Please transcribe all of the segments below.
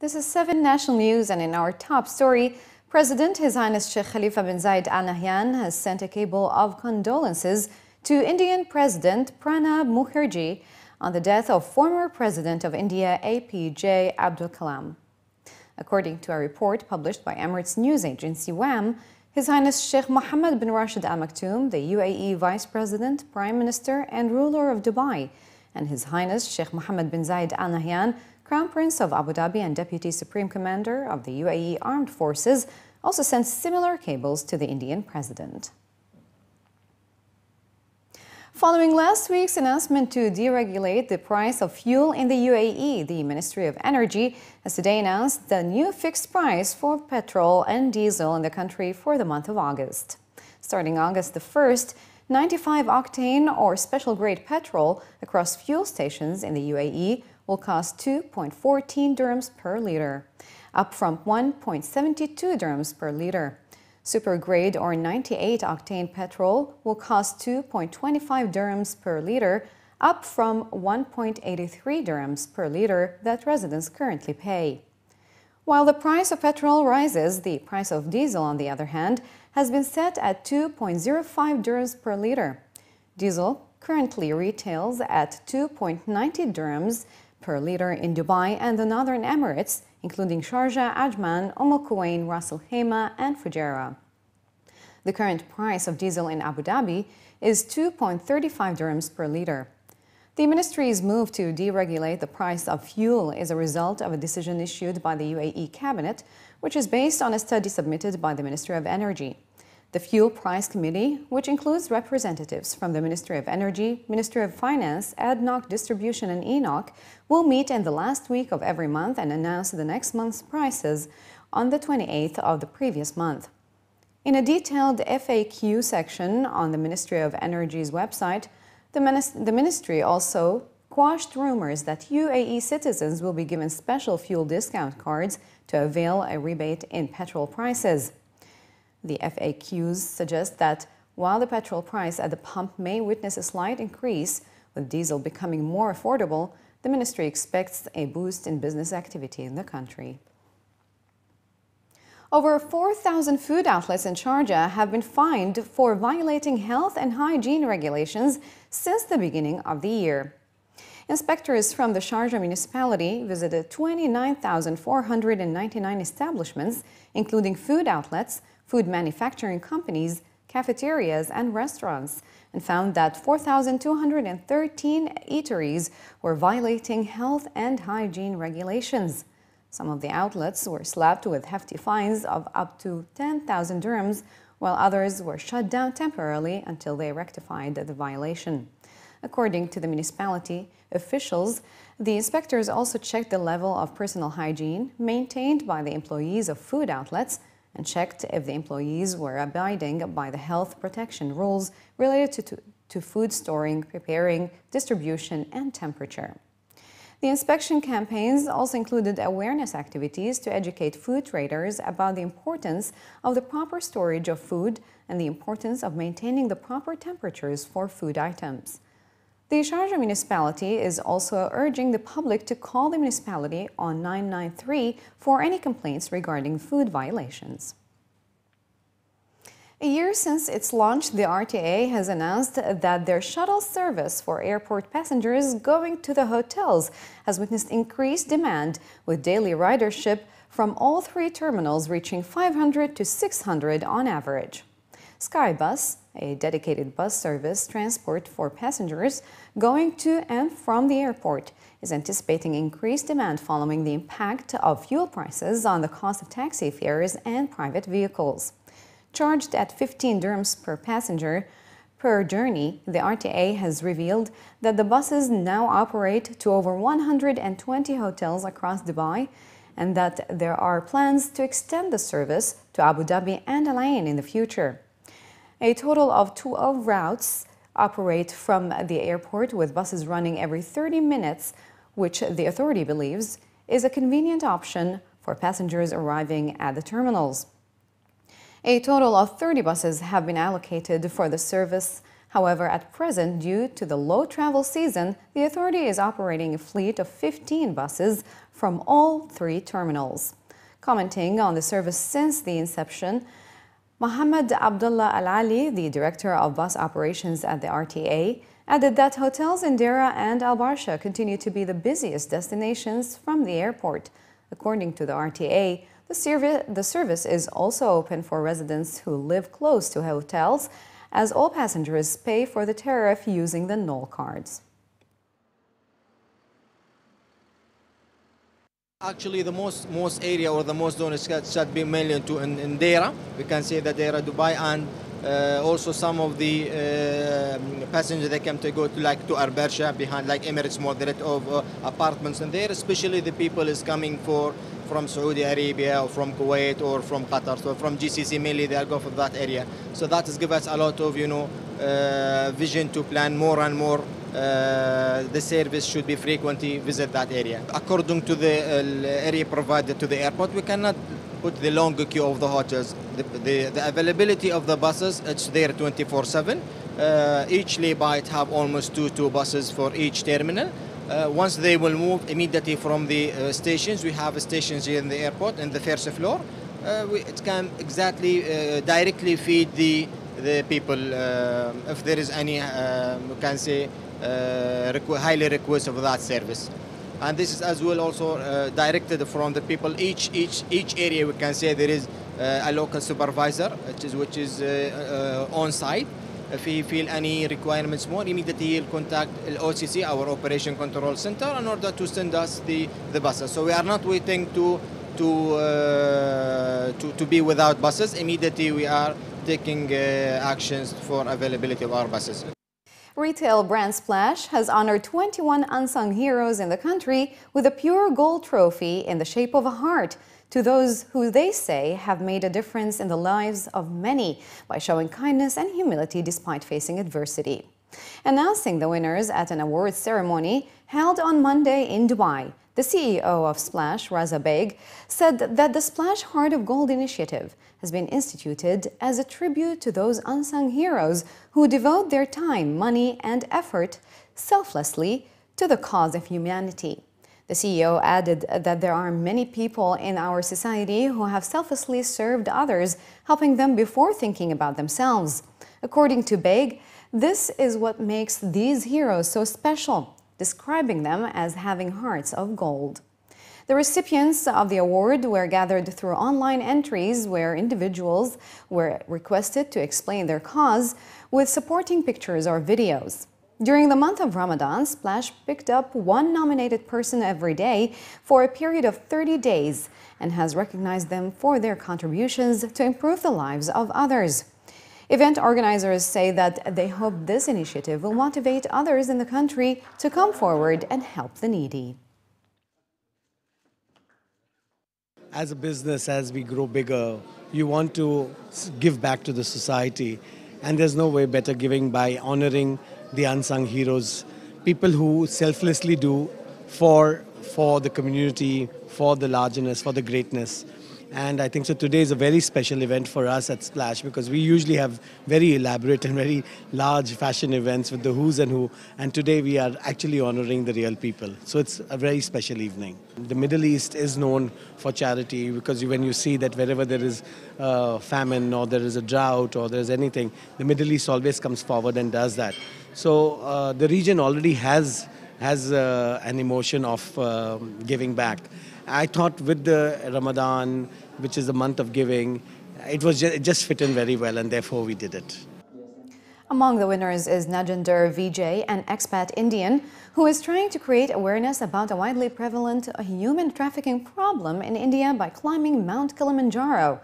This is 7 National News, and in our top story, President His Highness Sheikh Khalifa bin Zayed Al Nahyan has sent a cable of condolences to Indian President Pranab Mukherjee on the death of former President of India APJ Abdul Kalam. According to a report published by Emirates news agency WAM, His Highness Sheikh Mohammed bin Rashid Al Maktoum, the UAE Vice President, Prime Minister and ruler of Dubai, and His Highness Sheikh Mohammed bin Zayed Al Nahyan, Crown Prince of Abu Dhabi and Deputy Supreme Commander of the UAE Armed Forces, also sent similar cables to the Indian President. Following last week's announcement to deregulate the price of fuel in the UAE, the Ministry of Energy has today announced the new fixed price for petrol and diesel in the country for the month of August. Starting August the 1st, 95-octane or special-grade petrol across fuel stations in the UAE will cost 2.14 dirhams per litre, up from 1.72 dirhams per litre. Supergrade or 98-octane petrol will cost 2.25 dirhams per litre, up from 1.83 dirhams per litre that residents currently pay. While the price of petrol rises, the price of diesel, on the other hand, has been set at 2.05 dirhams per litre. Diesel currently retails at 2.90 dirhams per litre in Dubai and the Northern Emirates, including Sharjah, Ajman, Umm Al Quwain, Ras Al Khaimah and Fujairah. The current price of diesel in Abu Dhabi is 2.35 dirhams per litre. The ministry's move to deregulate the price of fuel is a result of a decision issued by the UAE cabinet, which is based on a study submitted by the Ministry of Energy. The Fuel Price Committee, which includes representatives from the Ministry of Energy, Ministry of Finance, ADNOC Distribution and ENOC, will meet in the last week of every month and announce the next month's prices on the 28th of the previous month. In a detailed FAQ section on the Ministry of Energy's website, the ministry also quashed rumors that UAE citizens will be given special fuel discount cards to avail a rebate in petrol prices. The FAQs suggest that while the petrol price at the pump may witness a slight increase, with diesel becoming more affordable, the ministry expects a boost in business activity in the country. Over 4,000 food outlets in Sharjah have been fined for violating health and hygiene regulations since the beginning of the year. Inspectors from the Sharjah municipality visited 29,499 establishments, including food outlets, food manufacturing companies, cafeterias and restaurants, and found that 4,213 eateries were violating health and hygiene regulations. Some of the outlets were slapped with hefty fines of up to 10,000 dirhams, while others were shut down temporarily until they rectified the violation. According to the municipality officials, the inspectors also checked the level of personal hygiene maintained by the employees of food outlets, and checked if the employees were abiding by the health protection rules related to food storing, preparing, distribution and temperature. The inspection campaigns also included awareness activities to educate food traders about the importance of the proper storage of food and the importance of maintaining the proper temperatures for food items. The Sharjah municipality is also urging the public to call the municipality on 993 for any complaints regarding food violations. A year since its launch, the RTA has announced that their shuttle service for airport passengers going to the hotels has witnessed increased demand, with daily ridership from all 3 terminals reaching 500 to 600 on average. SkyBus, a dedicated bus service transport for passengers going to and from the airport, is anticipating increased demand following the impact of fuel prices on the cost of taxi fares and private vehicles. Charged at 15 dirhams per passenger per journey, the RTA has revealed that the buses now operate to over 120 hotels across Dubai, and that there are plans to extend the service to Abu Dhabi and Al Ain in the future. A total of 12 routes operate from the airport, with buses running every 30 minutes, which the authority believes is a convenient option for passengers arriving at the terminals. A total of 30 buses have been allocated for the service However, at present, due to the low travel season, the authority is operating a fleet of 15 buses from all three terminals. Commenting on the service since the inception, Mohammed Abdullah Al-Ali, the director of bus operations at the RTA, added that hotels in Deira and Al Barsha continue to be the busiest destinations from the airport. According to the RTA, the service is also open for residents who live close to hotels, as all passengers pay for the tariff using the NOL cards. Actually, the most area or the most zone should be mainly in Deira. We can say that Deira, Dubai, and also some of the passengers that come to go to like to Al Barsha behind like Emirates Mall. There of apartments in there, especially the people is coming from Saudi Arabia or from Kuwait or from Qatar. So from GCC mainly they are going for that area. So that has given us a lot of vision to plan more and more. The service should be frequently visit that area. According to the area provided to the airport, we cannot put the long queue of the hotels. The availability of the buses, it's there 24/7. Each lay-by have almost two buses for each terminal. Once they will move immediately from the stations, we have stations here in the airport in the first floor. It can exactly directly feed the people if there is any, we can say, highly request of that service. And this is as well also directed from the people. Each area, we can say there is a local supervisor, which is on site. If he feel any requirements more, immediately he'll contact OCC, our Operation Control Center, in order to send us the buses. So we are not waiting to be without buses. Immediately we are taking actions for availability of our buses. Retail brand Splash has honored 21 unsung heroes in the country with a pure gold trophy in the shape of a heart to those who they say have made a difference in the lives of many by showing kindness and humility despite facing adversity. Announcing the winners at an awards ceremony held on Monday in Dubai, the CEO of Splash, Raza Baig, said that the Splash Heart of Gold initiative has been instituted as a tribute to those unsung heroes who devote their time, money and effort selflessly to the cause of humanity. The CEO added that there are many people in our society who have selflessly served others, helping them before thinking about themselves. According to Baig, this is what makes these heroes so special, describing them as having hearts of gold. The recipients of the award were gathered through online entries where individuals were requested to explain their cause with supporting pictures or videos. During the month of Ramadan, Splash picked up one nominated person every day for a period of 30 days and has recognized them for their contributions to improve the lives of others. Event organizers say that they hope this initiative will motivate others in the country to come forward and help the needy. As a business, as we grow bigger, you want to give back to the society. And there's no way better giving by honoring the unsung heroes, people who selflessly do for the community, for the largeness, for the greatness. And I think so today is a very special event for us at Splash because we usually have very elaborate and very large fashion events with the who's and who. And today we are actually honoring the real people. So it's a very special evening. The Middle East is known for charity because when you see that wherever there is famine or there is a drought or there is anything, the Middle East always comes forward and does that. So the region already has an emotion of giving back. I thought with the Ramadan, which is the month of giving, it just fit in very well and therefore we did it. Among the winners is Najinder Vijay, an expat Indian, who is trying to create awareness about a widely prevalent human trafficking problem in India by climbing Mount Kilimanjaro.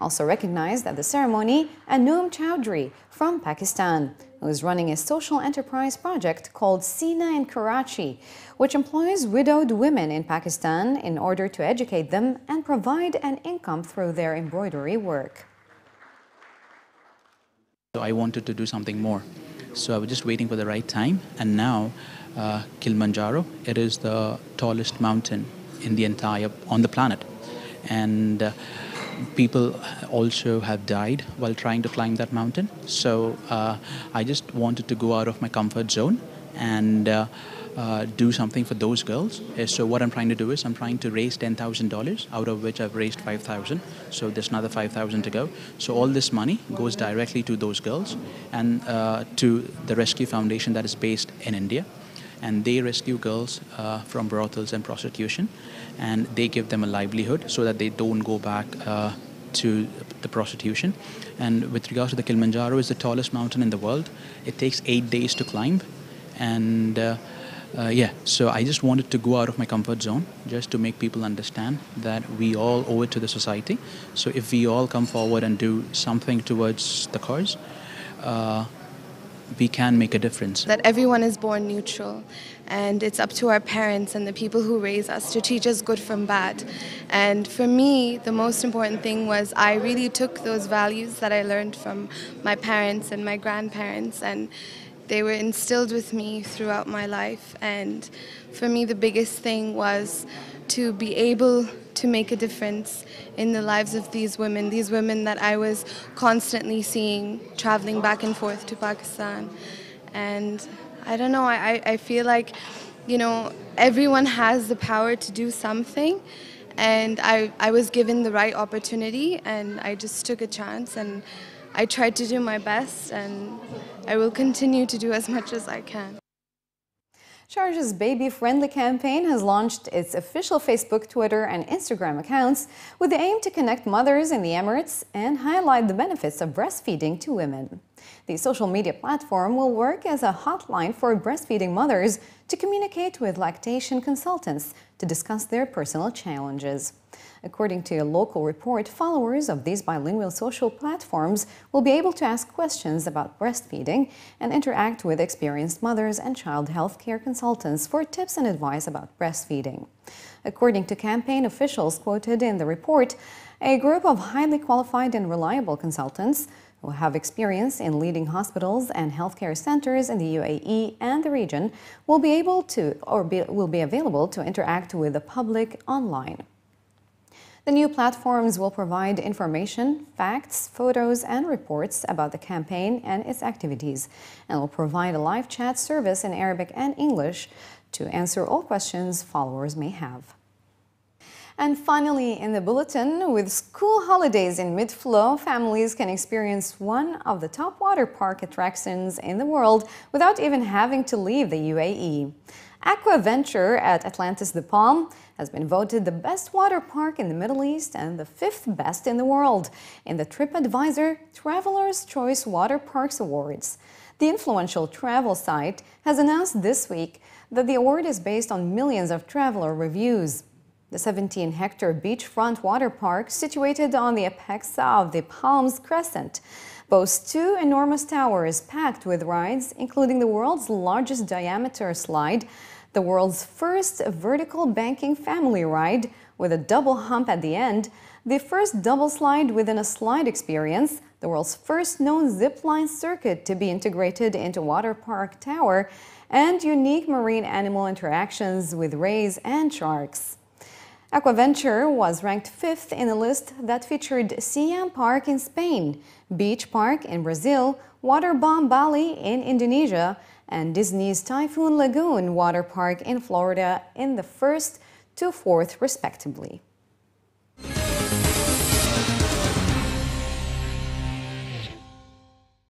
Also recognized at the ceremony, Anum Chowdhury from Pakistan, who is running a social enterprise project called Sina in Karachi, which employs widowed women in Pakistan in order to educate them and provide an income through their embroidery work. So I wanted to do something more. So I was just waiting for the right time. And now Kilimanjaro, it is the tallest mountain in the entire on the planet. And people also have died while trying to climb that mountain. So I just wanted to go out of my comfort zone and do something for those girls. So what I'm trying to do is I'm trying to raise $10,000, out of which I've raised $5,000. So there's another $5,000 to go. So all this money goes directly to those girls and to the Rescue Foundation that is based in India. And they rescue girls from brothels and prostitution, and they give them a livelihood so that they don't go back to the prostitution. And with regards to the Kilimanjaro, is the tallest mountain in the world. It takes 8 days to climb. And yeah, so I just wanted to go out of my comfort zone just to make people understand that we all owe it to the society. So if we all come forward and do something towards the cause, we can make a difference. That everyone is born neutral, and it's up to our parents and the people who raise us to teach us good from bad. And for me, the most important thing was I really took those values that I learned from my parents and my grandparents, and they were instilled with me throughout my life. And for me, the biggest thing was to be able to make a difference in the lives of these women that I was constantly seeing traveling back and forth to Pakistan. And I don't know, I feel like, you know, everyone has the power to do something. And I was given the right opportunity, and I just took a chance, and I tried to do my best, and I will continue to do as much as I can. Sharjah's baby-friendly campaign has launched its official Facebook, Twitter, and Instagram accounts with the aim to connect mothers in the Emirates and highlight the benefits of breastfeeding to women. The social media platform will work as a hotline for breastfeeding mothers to communicate with lactation consultants to discuss their personal challenges. According to a local report, followers of these bilingual social platforms will be able to ask questions about breastfeeding and interact with experienced mothers and child health care consultants for tips and advice about breastfeeding. According to campaign officials quoted in the report, a group of highly qualified and reliable consultants who have experience in leading hospitals and healthcare centers in the UAE and the region will be able to will be available to interact with the public online. The new platforms will provide information, facts, photos, and reports about the campaign and its activities, and will provide a live chat service in Arabic and English to answer all questions followers may have. And finally, in the bulletin, with school holidays in mid-flow, families can experience one of the top water park attractions in the world without even having to leave the UAE. Aquaventure at Atlantis The Palm has been voted the best water park in the Middle East and the 5th best in the world in the TripAdvisor Traveler's Choice Water Parks Awards. The influential travel site has announced this week that the award is based on millions of traveler reviews. The 17-hectare beachfront water park, situated on the apex of the Palms Crescent, boasts two enormous towers packed with rides, including the world's largest diameter slide, the world's first vertical banking family ride with a double hump at the end, the first double slide within a slide experience, the world's first known zipline circuit to be integrated into water park tower, and unique marine animal interactions with rays and sharks. Aquaventure was ranked 5th in a list that featured Siam Park in Spain, Beach Park in Brazil, Waterbom Bali in Indonesia, and Disney's Typhoon Lagoon Water Park in Florida in the first to fourth, respectively.